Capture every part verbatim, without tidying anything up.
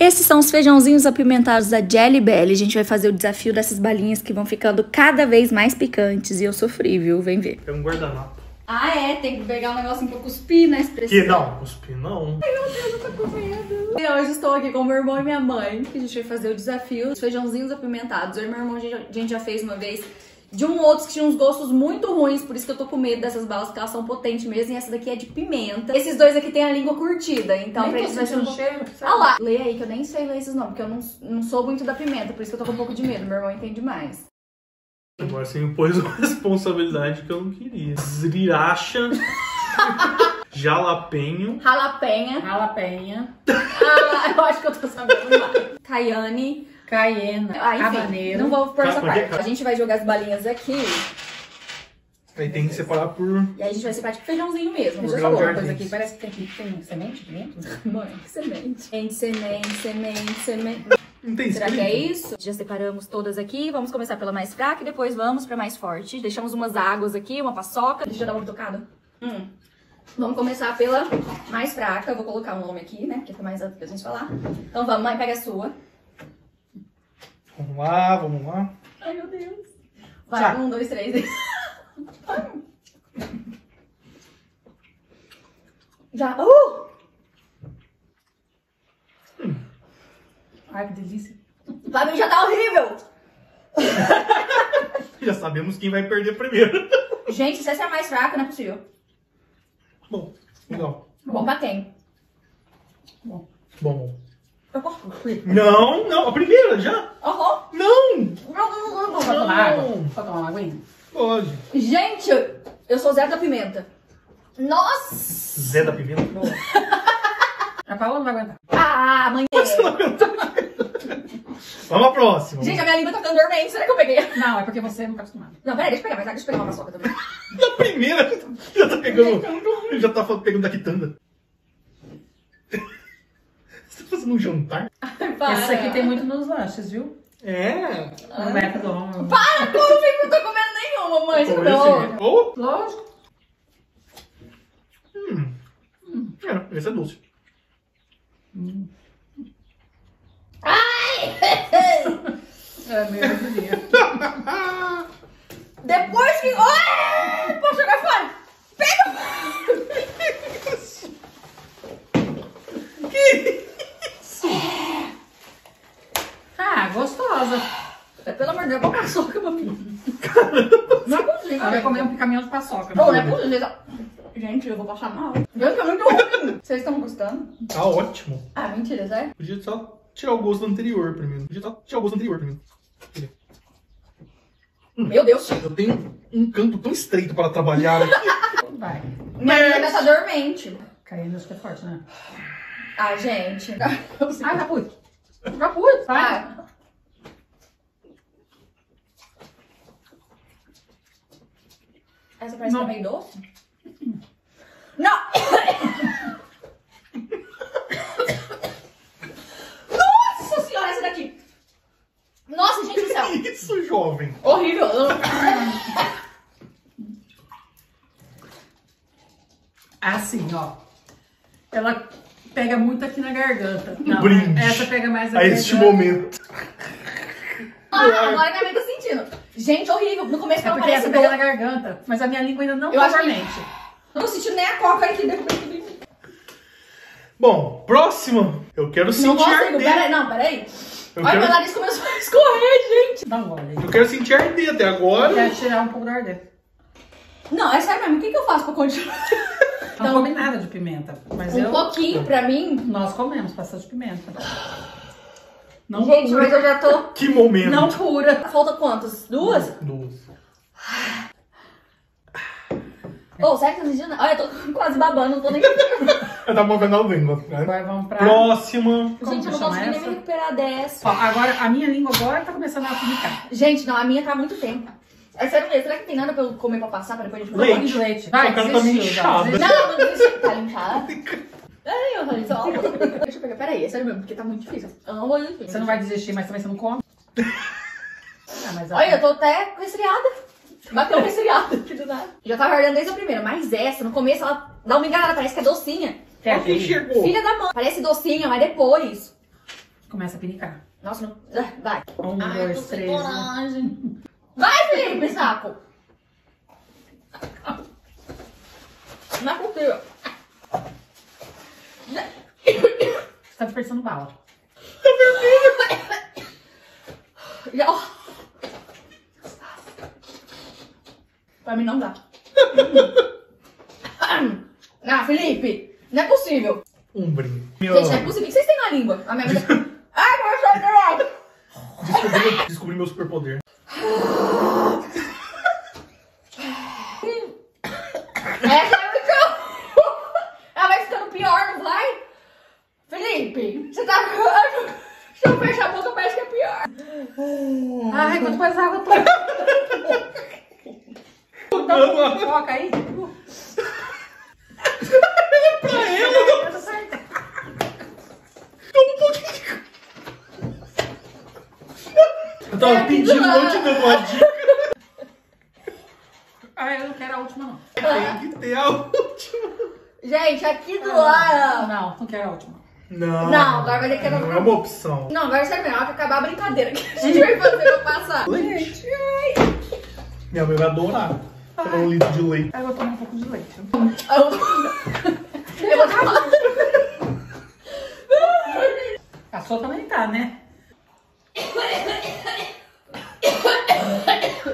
Esses são os feijãozinhos apimentados da Jelly Belly. A gente vai fazer o desafio dessas balinhas que vão ficando cada vez mais picantes. E eu sofri, viu? Vem ver. Tem um guardanapo. Ah, é? Tem que pegar um negocinho pra cuspir na expressão. Que não, cuspir não. Ai, meu Deus, eu tô com medo. E hoje estou aqui com meu irmão e minha mãe, que a gente vai fazer o desafio dos feijãozinhos apimentados. Eu e meu irmão, a gente já fez uma vez de um outro que tinha uns gostos muito ruins, por isso que eu tô com medo dessas balas, porque elas são potentes mesmo. E essa daqui é de pimenta. Esses dois aqui tem a língua curtida, então nem pra eles vai ser um cheiro. Ah lá! Lê aí, que eu nem sei ler esses nomes, porque eu não, não sou muito da pimenta, por isso que eu tô com um pouco de medo. Meu irmão entende mais. Agora você impôs uma responsabilidade que eu não queria. Sriracha. Jalapeño. Jalapenha. Jalapenha. Ah, eu acho que eu tô sabendo mais. Cayenne. Cayenne, ah, enfim, Cabaneiro. Não vou pôr essa parte. A gente vai jogar as balinhas aqui. Aí tem que separar por... E aí a gente vai separar tipo feijãozinho mesmo. Deixa eu só pôr uma coisa aqui. Parece que tem, tem semente dentro. Mãe, que semente. Tem semente, semente, semente. Não tem. Será que é isso? Já separamos todas aqui. Vamos começar pela mais fraca e depois vamos pra mais forte. Deixamos umas águas aqui, uma paçoca. Deixa eu dar uma tocada. Hum. Vamos começar pela mais fraca. Eu vou colocar um nome aqui, né? Porque fica mais alto pra gente falar. Então vamos, mãe, pega a sua. Vamos lá, vamos lá. Ai, meu Deus. Vai, já. Um, dois, três. Já. Uh! Hum. Ai, que delícia. Pra mim já tá horrível. Já sabemos quem vai perder primeiro. Gente, se essa é a mais fraca, não é possível. Bom, legal. Bom pra quem? Bom. Bom. Não, não. A primeira, já. Aham. Uhum. Não. Não, não, não, não. Pode tomar água? Pode tomar uma aguinha? Pode. Gente, eu sou Zé da Pimenta. Nossa. Zé da Pimenta? A Paola não vai aguentar. Ah, amanhã. Você não aguentar. Vamos à próxima. Gente, a minha língua tá ficando dormente. Será que eu peguei? Não, é porque você não tá acostumada. Não, peraí, deixa eu pegar mais água. Deixa eu pegar uma paçoca também. Na primeira, já tá pegando. Já tá pegando da quitanda. Fazendo um jantar? Ai, para. Essa aqui tem muito nos lanches, viu? É. No McDonald's. Para, como eu não tô comendo nenhuma, mãe. Você não. Oh. Lógico. Hum. Hum. É, esse é doce. Hum. Ai! É, meu Deus. Depois que... Ai! Posso jogar fora? Pega! Que... Ah, gostosa. Pelo amor de Deus, é uma paçoca, mamãe. Caramba. Não é possível. Ela vai comer um caminhão de paçoca. Não, não é possível. Gente, eu vou passar mal. Deus, tá muito ruim. Vocês estão gostando? Tá ótimo. Ah, mentira, Zé. Podia só tirar o gosto anterior pra mim. Podia só tirar o gosto anterior pra mim. Meu Deus. Eu tenho um canto tão estreito para trabalhar. Vai. Minha língua tá dormente. Caindo, acho que é forte, né? Ah, gente. Ah, tá puto. Tá puto, vai. Essa parece que tá meio doce? Não! Nossa senhora, essa daqui! Nossa, gente do céu! Que isso, jovem? Horrível! Assim, ó. Ela... Pega muito aqui na garganta. Não, brinde. Essa pega mais na a garganta. A este momento. Ah, agora minha mãe tá sentindo. Gente, horrível. No começo ela é parece essa pega na garganta, mas a minha língua ainda não tá dormente. Que... Não senti nem a coca aqui dentro. Bom, próxima. Eu quero sentir não arder. Pera, não, peraí. Eu Olha, quero... meu nariz começou a escorrer, gente. Dá um gole. Eu quero sentir arder até agora. Eu quero tirar um pouco da arder. Não, é sério mesmo. O que, que eu faço pra continuar? Não então, come nada de pimenta. Mas um eu... pouquinho pra mim. Nós comemos passagem de pimenta. Não gente, cura. Mas eu já tô... Que momento. Não cura. Falta quantas? Duas? Duas. Ô, oh, será que vocês estão... Olha, eu tô quase babando, não tô nem... Eu tava movendo a língua. Agora vamos pra... Próxima. Como gente, eu não consegui nem me recuperar dessa. Ó, agora, a minha língua agora tá começando a ficar. Gente, não, a minha tá há muito tempo. É sério mesmo, será que tem nada pra eu comer pra passar pra depois a gente comer? Leite. Leite. Vai, cara tá linchada. Não, não existe. Tá linchada? Ai, eu falei só. Deixa eu pegar, peraí, é sério mesmo, porque tá muito difícil. Eu não vou desistir. Você não vai desistir, mas também você não come? Ah, mas olha, eu tô até resfriada. Bateu resfriada aqui do nada. Já tava ardendo desde a primeira, mas essa, no começo ela dá uma enganada, parece que é docinha. Até aqui. Filha da mãe. Parece docinha, mas depois... Começa a pinicar. Nossa, não... Vai. Um, Ai, dois, três... coragem. Né? Vai, Felipe, saco! Não é possível. Você tá dispersando bala. Já... Pra mim não dá. Ah, Felipe, não é possível. Um brinco. Gente, não é possível. O que vocês têm na língua? A minha vida... Ai, meu chão de Descobri, descobri meu superpoder. Essa é muito... Ela vai ficando pior, não vai? Felipe, você tá... Se eu fechar a boca, parece que é pior. Ai, quanto mais água eu tô... Dá uma pipoca aí. Eu tava pedindo um monte de uma dica. Ah, eu não quero a última, não. Tem que ter a última. Gente, aqui do lado. Não, não quero a última. Não. Não, agora vai ter que ter a última. Não é uma opção. Não, agora serve melhor que acabar a brincadeira. Que a gente vai fazer pra passar. Leite. Ai. Minha mãe vai adorar. Tomar um litro de leite. Eu vou tomar um pouco de leite. Eu vou acabar. A sua também tá, né?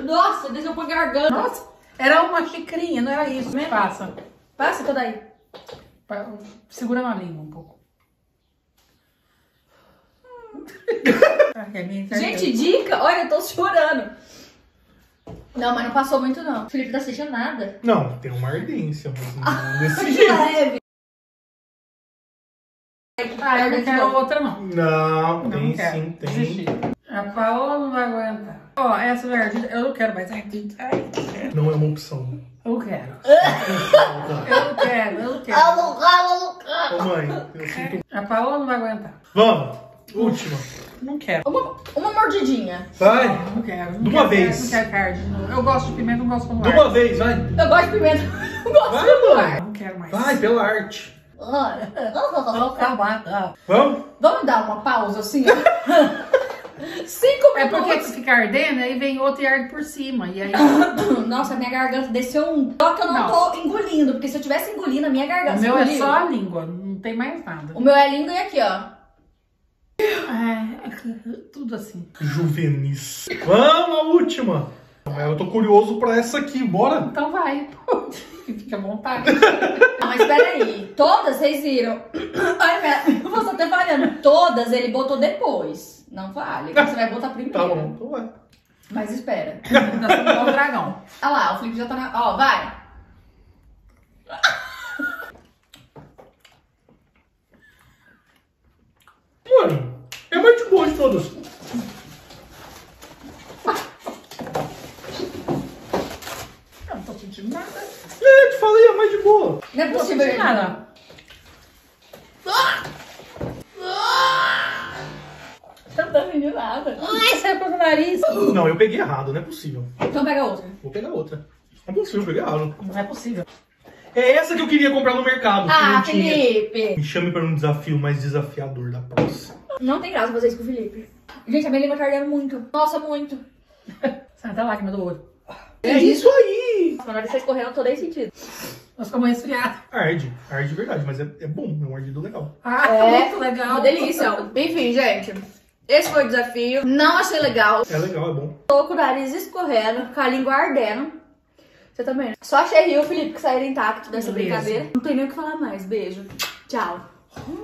Nossa, deixa eu pôr garganta. Nossa, era uma xicrinha, não era isso, né? Passa. Passa toda aí. Segura na língua um pouco. Gente, dica. Olha, eu tô chorando. Não, mas não passou muito, não. O Felipe não assiste nada. Não, tem uma ardência, mas não desse jeito. Leve. Ah, eu não quero outra, não. Não, tem sim, tem. Desistir. A Paola não vai aguentar. Ó, oh, essa verdade eu não quero mais. Ai, quero. Não é uma opção. Eu quero. Eu não quero, eu não quero. Eu não quero, eu não quero. Mãe, eu sinto... A Paola não vai aguentar. Vamos, última. Não quero. Uma, uma mordidinha. Vai. Não, não quero. Não de uma quero, vez. Quero, não quero carne de novo. Eu gosto de pimenta, não gosto de ar. De uma vez, vai. Eu gosto de pimenta, não gosto vai, de mano. Ar. Não quero mais. Vai, pela arte. Vamos? Vamos dar uma pausa assim? Cinco minutos. É porque se ficar ardendo, aí vem outro e arde por cima. E aí... Nossa, minha garganta desceu um... Só que eu não, não tô engolindo, porque se eu tivesse engolindo, a minha garganta... O meu engoliu. É só a língua, não tem mais nada. O meu é a língua e aqui, ó. É, tudo assim. Juvenis. Vamos, a última. Eu tô curioso pra essa aqui, bora. Então vai. Fica à vontade. Não, mas peraí, todas vocês viram. Ai, eu vou até falhando. Todas ele botou depois. Não vale, você vai botar primeiro. Tá bom, então vai. Mas espera. Tá o dragão. Ah lá, o Felipe já tá na... Ó, vai. Mano, é mais de boa de todas. Eu não tô sentindo nada. É, te falei, é mais de boa. Não é possível de nada. Nada. Ai, saiu pelo nariz. Não, eu peguei errado, não é possível. Então pega outra. Vou pegar outra. Não é possível, eu peguei errado. Não é possível. É essa que eu queria comprar no mercado. Ah, Felipe. Me chame para um desafio mais desafiador da próxima. Não tem graça vocês com o Felipe. Gente, a minha língua tá ardendo muito. Nossa, muito. Sai até a lágrima do olho. É, é isso aí. Na hora de vocês correndo, eu tô nem sentido. Nós ficamos resfriados. Arde, arde de verdade, mas é, é bom, é um ardido legal. Ah, é muito legal. Uma delícia. Enfim, gente. Esse foi o desafio. Não achei legal. É legal, é bom. Tô com o nariz escorrendo, com a língua ardendo. Você também, né? Só achei eu e o Felipe que saíram intactos dessa Beleza. Brincadeira. Não tem nem o que falar mais. Beijo. Tchau.